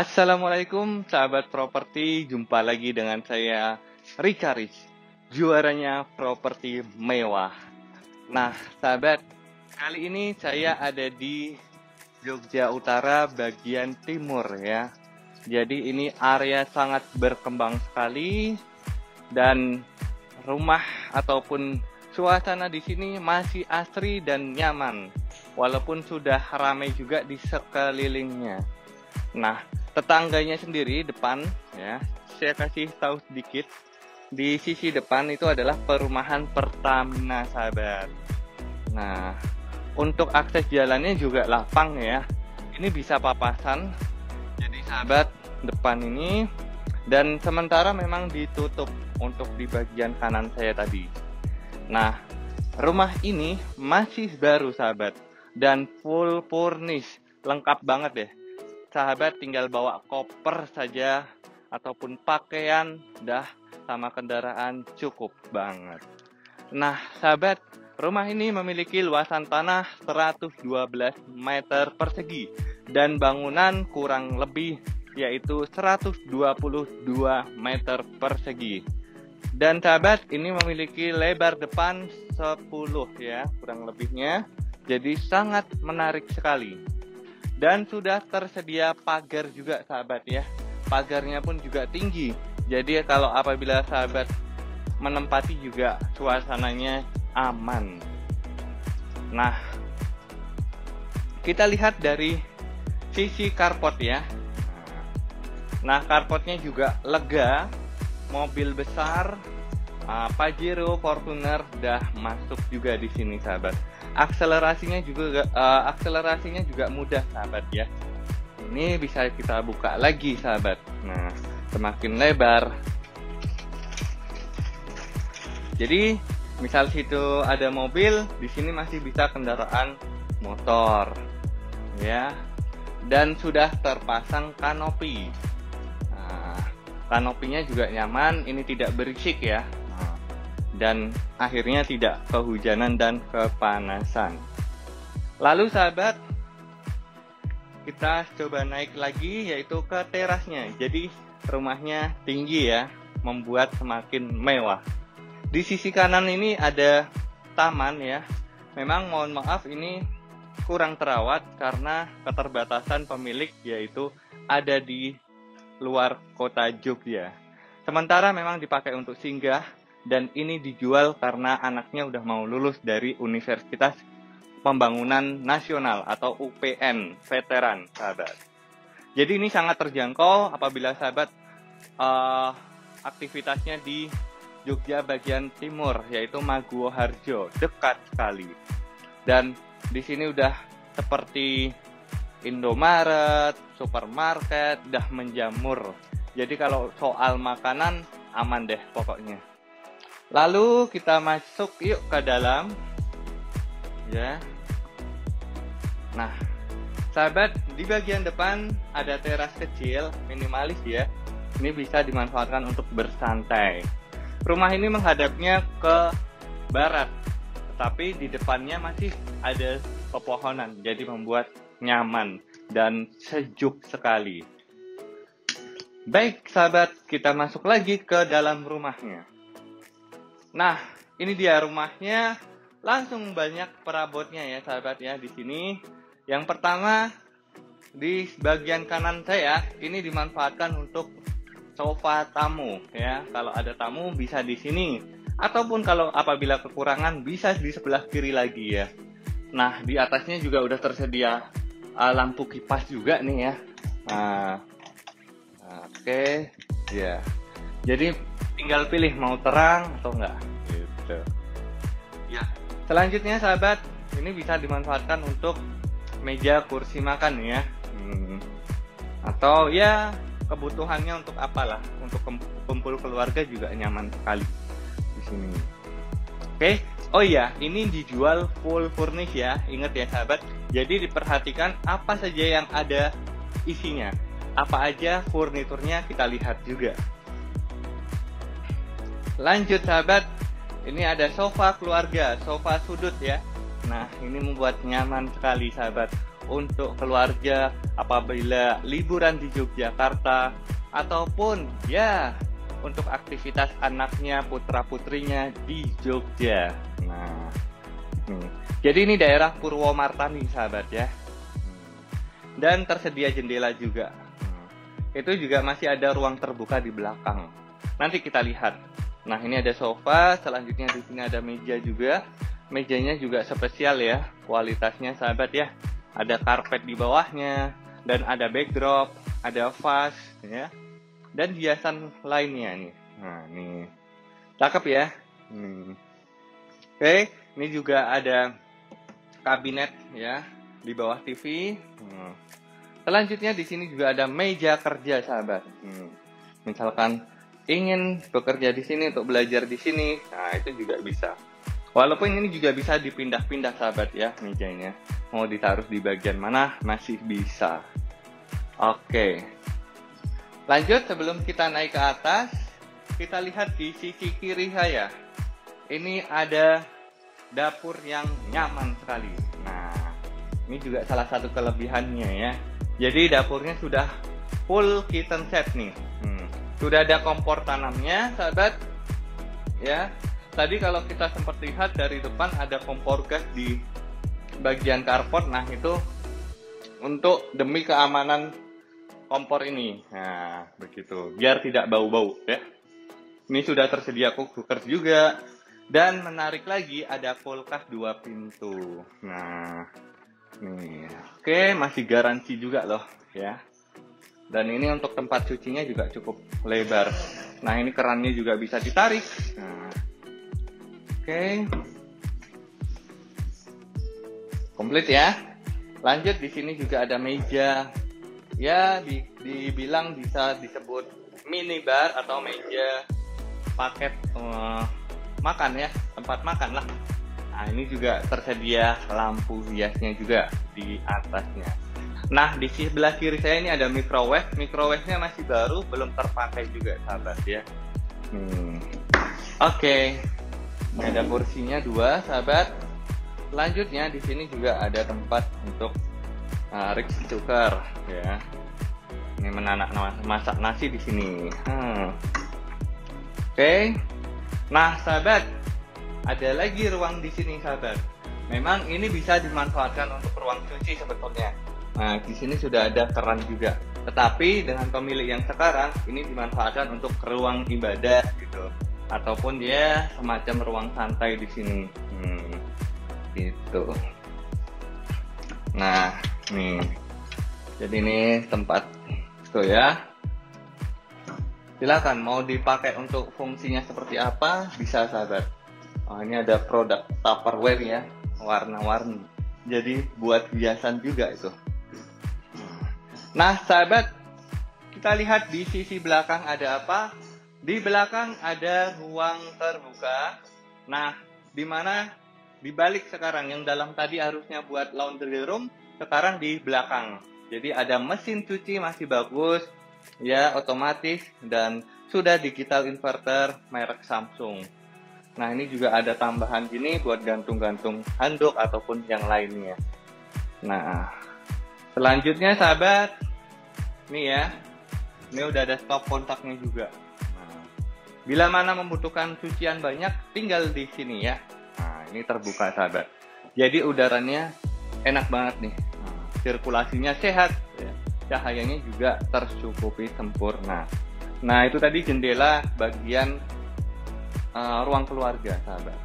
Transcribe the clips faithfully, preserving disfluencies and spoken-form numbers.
Assalamualaikum sahabat properti, jumpa lagi dengan saya RikaRich, juaranya properti mewah. Nah sahabat, kali ini saya ada di Jogja Utara bagian timur ya. Jadi ini area sangat berkembang sekali dan rumah ataupun suasana di sini masih asri dan nyaman, walaupun sudah ramai juga di sekelilingnya. Nah tetangganya sendiri depan ya, saya kasih tahu sedikit, di sisi depan itu adalah perumahan Pertamina sahabat. Nah untuk akses jalannya juga lapang ya, ini bisa papasan jadi sahabat depan ini, dan sementara memang ditutup untuk di bagian kanan saya tadi. Nah rumah ini masih baru sahabat dan full furnish, lengkap banget deh sahabat, tinggal bawa koper saja ataupun pakaian, dah sama kendaraan cukup banget. Nah sahabat, rumah ini memiliki luasan tanah seratus dua belas meter persegi dan bangunan kurang lebih yaitu seratus dua puluh dua meter persegi. Dan sahabat, ini memiliki lebar depan sepuluh ya kurang lebihnya, jadi sangat menarik sekali. Dan sudah tersedia pagar juga sahabat ya, pagarnya pun juga tinggi, jadi kalau apabila sahabat menempati juga suasananya aman. Nah kita lihat dari sisi carport ya. Nah carportnya juga lega, mobil besar Pajero, Fortuner dah masuk juga di sini sahabat. Akselerasinya juga uh, akselerasinya juga mudah sahabat ya. Ini bisa kita buka lagi sahabat. Nah, semakin lebar. Jadi, misal situ ada mobil, di sini masih bisa kendaraan motor. Ya. Dan sudah terpasang kanopi. Nah, kanopinya juga nyaman, ini tidak berisik ya. Dan akhirnya tidak kehujanan dan kepanasan. Lalu sahabat, kita coba naik lagi yaitu ke terasnya. Jadi rumahnya tinggi ya, membuat semakin mewah. Di sisi kanan ini ada taman ya. Memang mohon maaf ini kurang terawat karena keterbatasan pemilik, yaitu ada di luar kota Jogja. Sementara memang dipakai untuk singgah, dan ini dijual karena anaknya udah mau lulus dari Universitas Pembangunan Nasional atau U P N Veteran sahabat. Jadi ini sangat terjangkau apabila sahabat uh, aktivitasnya di Jogja bagian timur yaitu Maguwoharjo, dekat sekali. Dan di sini udah seperti Indomaret, supermarket, dah menjamur. Jadi kalau soal makanan aman deh pokoknya. Lalu kita masuk yuk ke dalam ya. Nah sahabat, di bagian depan ada teras kecil minimalis ya, ini bisa dimanfaatkan untuk bersantai. Rumah ini menghadapnya ke barat, tetapi di depannya masih ada pepohonan, jadi membuat nyaman dan sejuk sekali. Baik sahabat, kita masuk lagi ke dalam rumahnya. Nah, ini dia rumahnya, langsung banyak perabotnya ya sahabat ya di sini. Yang pertama di bagian kanan saya ini dimanfaatkan untuk sofa tamu ya. Kalau ada tamu bisa di sini, ataupun kalau apabila kekurangan bisa di sebelah kiri lagi ya. Nah, di atasnya juga udah tersedia uh, lampu kipas juga nih ya. Nah, oke okay, ya. Yeah. Jadi tinggal pilih mau terang atau enggak gitu ya. Selanjutnya sahabat, ini bisa dimanfaatkan untuk meja kursi makan ya, hmm. atau ya kebutuhannya untuk apalah, untuk kumpul keluarga juga nyaman sekali di sini. Oke, oh iya, ini dijual full furnish ya, ingat ya sahabat. Jadi diperhatikan apa saja yang ada isinya, apa aja furniturnya kita lihat juga. Lanjut sahabat, ini ada sofa keluarga, sofa sudut ya. Nah ini membuat nyaman sekali sahabat untuk keluarga apabila liburan di Yogyakarta, ataupun ya untuk aktivitas anaknya, putra-putrinya di Jogja. Nah, nih. Jadi ini daerah Purwomartani, sahabat ya. Dan tersedia jendela juga. Itu juga masih ada ruang terbuka di belakang. Nanti kita lihat. Nah, ini ada sofa, selanjutnya di sini ada meja juga. Mejanya juga spesial ya, kualitasnya sahabat ya. Ada karpet di bawahnya, dan ada backdrop, ada vas ya. Dan hiasan lainnya nih. Nah, nih. Cakep ya. Hmm. Oke, ini juga ada kabinet ya di bawah T V. Hmm. Selanjutnya di sini juga ada meja kerja, sahabat. Hmm. Misalkan ingin bekerja di sini untuk belajar di sini, nah itu juga bisa. Walaupun ini juga bisa dipindah-pindah, sahabat ya, mejanya. Mau ditaruh di bagian mana masih bisa. Oke. Lanjut, sebelum kita naik ke atas, kita lihat di sisi kiri saya. Ini ada dapur yang nyaman sekali. Nah, ini juga salah satu kelebihannya ya. Jadi dapurnya sudah full kitchen set nih. Hmm. Sudah ada kompor tanamnya, sahabat. Ya, tadi kalau kita sempat lihat dari depan ada kompor gas di bagian carport. Nah, itu untuk demi keamanan kompor ini. Nah, begitu. Biar tidak bau-bau ya. Ini sudah tersedia cooker juga. Dan menarik lagi ada kulkas dua pintu. Nah, nih. Oke, masih garansi juga loh ya. Dan ini untuk tempat cucinya juga cukup lebar. Nah, ini kerannya juga bisa ditarik. Nah. Oke. Komplit ya. Lanjut, di sini juga ada meja. Ya, di, dibilang bisa disebut minibar atau meja paket uh, makan ya, tempat makan lah. Nah, ini juga tersedia lampu hiasnya juga di atasnya. Nah, di sebelah kiri saya ini ada microwave. Microwave-nya masih baru, belum terpakai juga, sahabat ya. Hmm. Oke, okay. Ada kursinya dua, sahabat. Selanjutnya di sini juga ada tempat untuk Rice cooker ya. Ini menanak masak nasi di sini. Hmm. Oke. Okay. Nah, sahabat, ada lagi ruang di sini, sahabat. Memang ini bisa dimanfaatkan untuk ruang cuci sebetulnya. Nah, di sini sudah ada keran juga. Tetapi dengan pemilik yang sekarang ini dimanfaatkan untuk ruang ibadah gitu. Ataupun dia ya, semacam ruang santai di sini. Hmm. Gitu. Nah, nih. Jadi ini tempat itu ya. Silakan mau dipakai untuk fungsinya seperti apa bisa, sahabat. Oh, ini ada produk Tupperware ya, warna-warni. Jadi buat hiasan juga itu. Nah, sahabat, kita lihat di sisi belakang ada apa? Di belakang ada ruang terbuka. Nah, di mana dibalik sekarang, yang dalam tadi harusnya buat laundry room, sekarang di belakang. Jadi ada mesin cuci masih bagus, ya otomatis, dan sudah digital inverter merek Samsung. Nah, ini juga ada tambahan gini buat gantung-gantung handuk ataupun yang lainnya. Nah, selanjutnya sahabat, nih ya, ini udah ada stop kontaknya juga. Nah, bila mana membutuhkan cucian banyak, tinggal di sini ya. Nah, ini terbuka, sahabat. Jadi udaranya enak banget nih. Sirkulasinya sehat, cahayanya juga tercukupi sempurna. Nah, itu tadi jendela bagian uh, ruang keluarga, sahabat.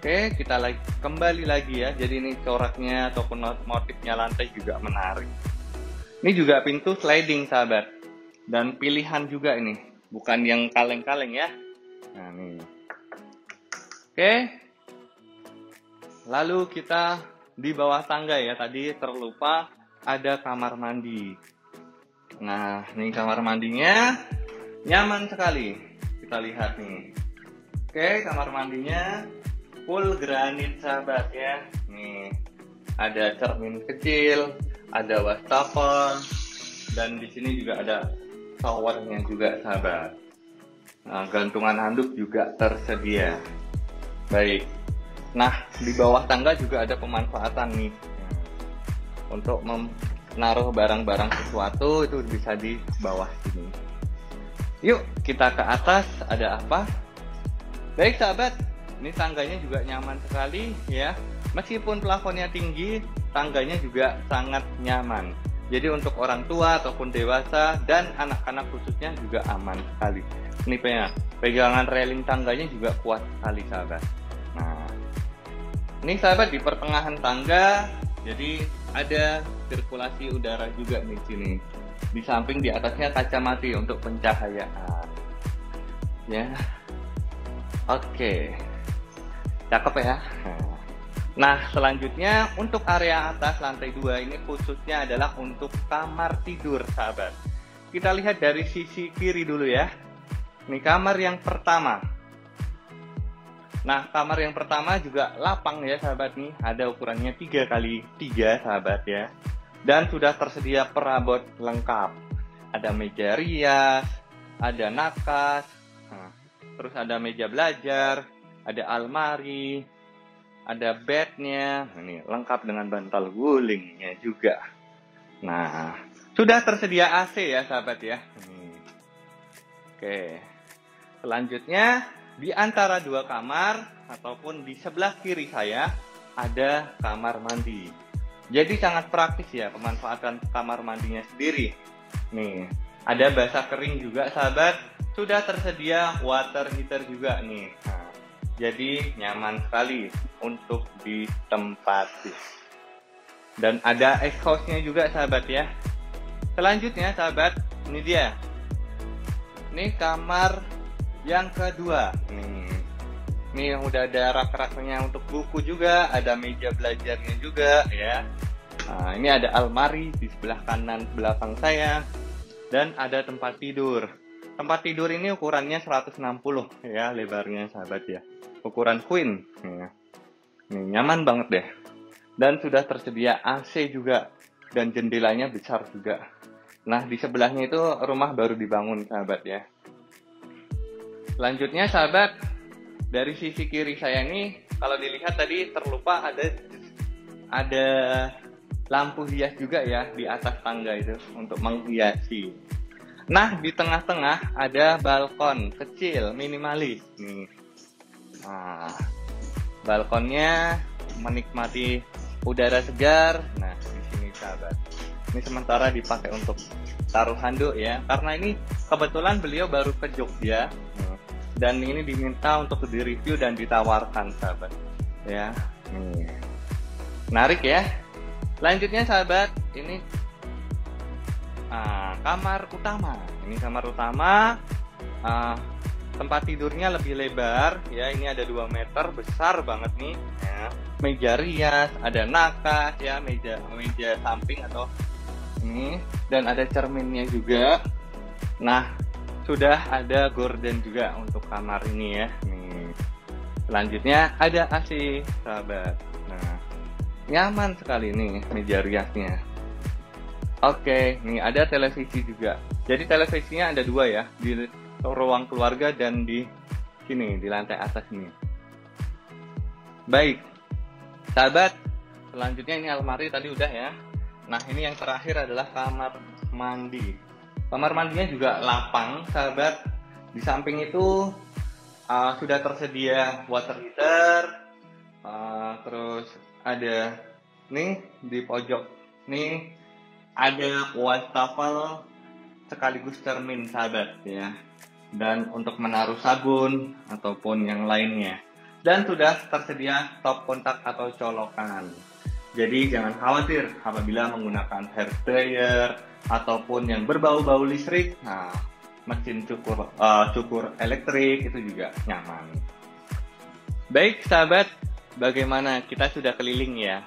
Oke, kita lagi, kembali lagi ya. Jadi ini coraknya ataupun motifnya lantai juga menarik. Ini juga pintu sliding, sahabat. Dan pilihan juga ini, bukan yang kaleng-kaleng ya. Nah, nih. Oke. Lalu kita di bawah tangga ya, tadi terlupa ada kamar mandi. Nah, ini kamar mandinya nyaman sekali. Kita lihat nih. Oke, kamar mandinya full granit, sahabat ya. Nih, ada cermin kecil, ada wastafel, dan di sini juga ada showernya juga, sahabat. Nah, gantungan handuk juga tersedia. Baik. Nah, di bawah tangga juga ada pemanfaatan nih. untuk menaruh barang-barang sesuatu itu bisa di bawah sini. Yuk kita ke atas, ada apa? Baik sahabat, ini tangganya juga nyaman sekali ya. Meskipun plafonnya tinggi, tangganya juga sangat nyaman. Jadi untuk orang tua ataupun dewasa dan anak-anak khususnya juga aman sekali. Ini pegangan railing tangganya juga kuat sekali sahabat. Nah, ini sahabat di pertengahan tangga, jadi ada sirkulasi udara juga di sini. Di samping di atasnya kaca mati untuk pencahayaan. Ya, oke, cakep ya. Nah, selanjutnya untuk area atas lantai dua ini khususnya adalah untuk kamar tidur, sahabat. Kita lihat dari sisi kiri dulu ya. Ini kamar yang pertama. Nah, kamar yang pertama juga lapang ya, sahabat nih. Ada ukurannya tiga kali tiga, sahabat ya. Dan sudah tersedia perabot lengkap. Ada meja rias, ada nakas, nah, terus ada meja belajar, ada almari, ada bednya, ini lengkap dengan bantal gulingnya juga. Nah, sudah tersedia A C ya sahabat ya. Ini. Oke, selanjutnya di antara dua kamar ataupun di sebelah kiri saya ada kamar mandi. Jadi sangat praktis ya pemanfaatan kamar mandinya sendiri. Nih, ada basah kering juga sahabat. Sudah tersedia water heater juga nih. Nah, jadi nyaman sekali untuk ditempati. Dan ada exhaust-nya juga sahabat ya. Selanjutnya sahabat, ini dia. Ini kamar yang kedua. Nih, nih udah ada rak-raknya untuk buku juga, ada meja belajarnya juga ya. Nah, ini ada almari di sebelah kanan belakang saya dan ada tempat tidur. Tempat tidur ini ukurannya seratus enam puluh ya lebarnya sahabat ya. Ukuran queen ya. Nih, nyaman banget deh. Dan sudah tersedia A C juga. Dan jendelanya besar juga. Nah di sebelahnya itu rumah baru dibangun sahabat ya. Selanjutnya sahabat, dari sisi kiri saya nih, kalau dilihat tadi terlupa ada Ada lampu hias juga ya di atas tangga itu untuk menghiasi. Nah di tengah-tengah ada balkon kecil minimalis nih. Nah, balkonnya menikmati udara segar. Nah, di sini sahabat. Ini sementara dipakai untuk taruh handuk ya. Karena ini kebetulan beliau baru ke Jogja dan ini diminta untuk direview dan ditawarkan sahabat. Ya. Nih. Menarik ya. Lanjutnya sahabat, ini ah, kamar utama. Ini kamar utama. Ah, tempat tidurnya lebih lebar ya, ini ada dua meter, besar banget nih ya. Meja rias, ada nakas ya, meja meja samping atau ini, dan ada cerminnya juga. Nah sudah ada gorden juga untuk kamar ini ya. Nih, selanjutnya ada A C sahabat. Nah nyaman sekali nih meja riasnya. Oke, nih ada televisi juga, jadi televisinya ada dua ya, di ruang keluarga dan di sini di lantai atas ini. Baik sahabat, selanjutnya ini almari tadi udah ya. Nah ini yang terakhir adalah kamar mandi. Kamar mandinya juga lapang sahabat. Di samping itu uh, sudah tersedia water heater, uh, terus ada nih di pojok nih ada wastafel sekaligus cermin sahabat ya, dan untuk menaruh sabun ataupun yang lainnya, dan sudah tersedia stop kontak atau colokan. Jadi jangan khawatir apabila menggunakan hair dryer ataupun yang berbau-bau listrik. Nah, mesin cukur uh, cukur elektrik itu juga nyaman. Baik sahabat, bagaimana kita sudah keliling ya?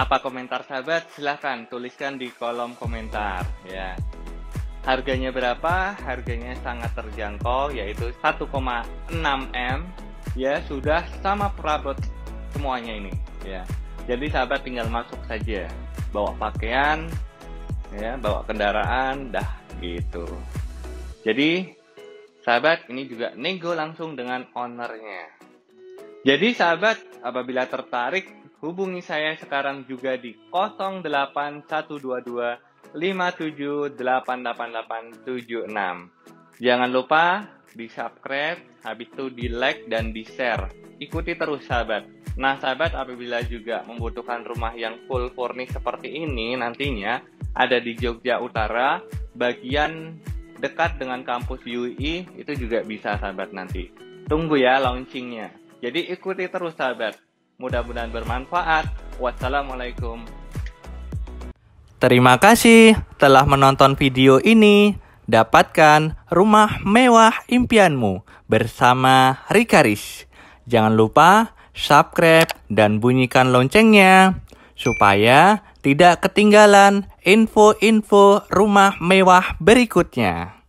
Apa komentar sahabat? Silahkan tuliskan di kolom komentar ya. Harganya berapa? Harganya sangat terjangkau, yaitu satu koma enam M ya, sudah sama perabot semuanya ini ya. Jadi sahabat tinggal masuk saja, bawa pakaian ya, bawa kendaraan, dah gitu. Jadi sahabat ini juga nego langsung dengan ownernya. Jadi sahabat apabila tertarik Hubungi saya sekarang juga di nol delapan satu dua dua lima tujuh delapan delapan delapan tujuh enam. Jangan lupa di subscribe, habis itu di like dan di share. Ikuti terus sahabat. Nah sahabat, apabila juga membutuhkan rumah yang full furnish seperti ini nantinya, ada di Jogja Utara, bagian dekat dengan kampus U I, itu juga bisa sahabat nanti. Tunggu ya launchingnya. Jadi ikuti terus sahabat. Mudah-mudahan bermanfaat. Wassalamualaikum. Terima kasih telah menonton video ini. Dapatkan rumah mewah impianmu bersama RikaRich. Jangan lupa subscribe dan bunyikan loncengnya supaya tidak ketinggalan info-info rumah mewah berikutnya.